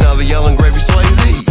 another yelling gravy slazy.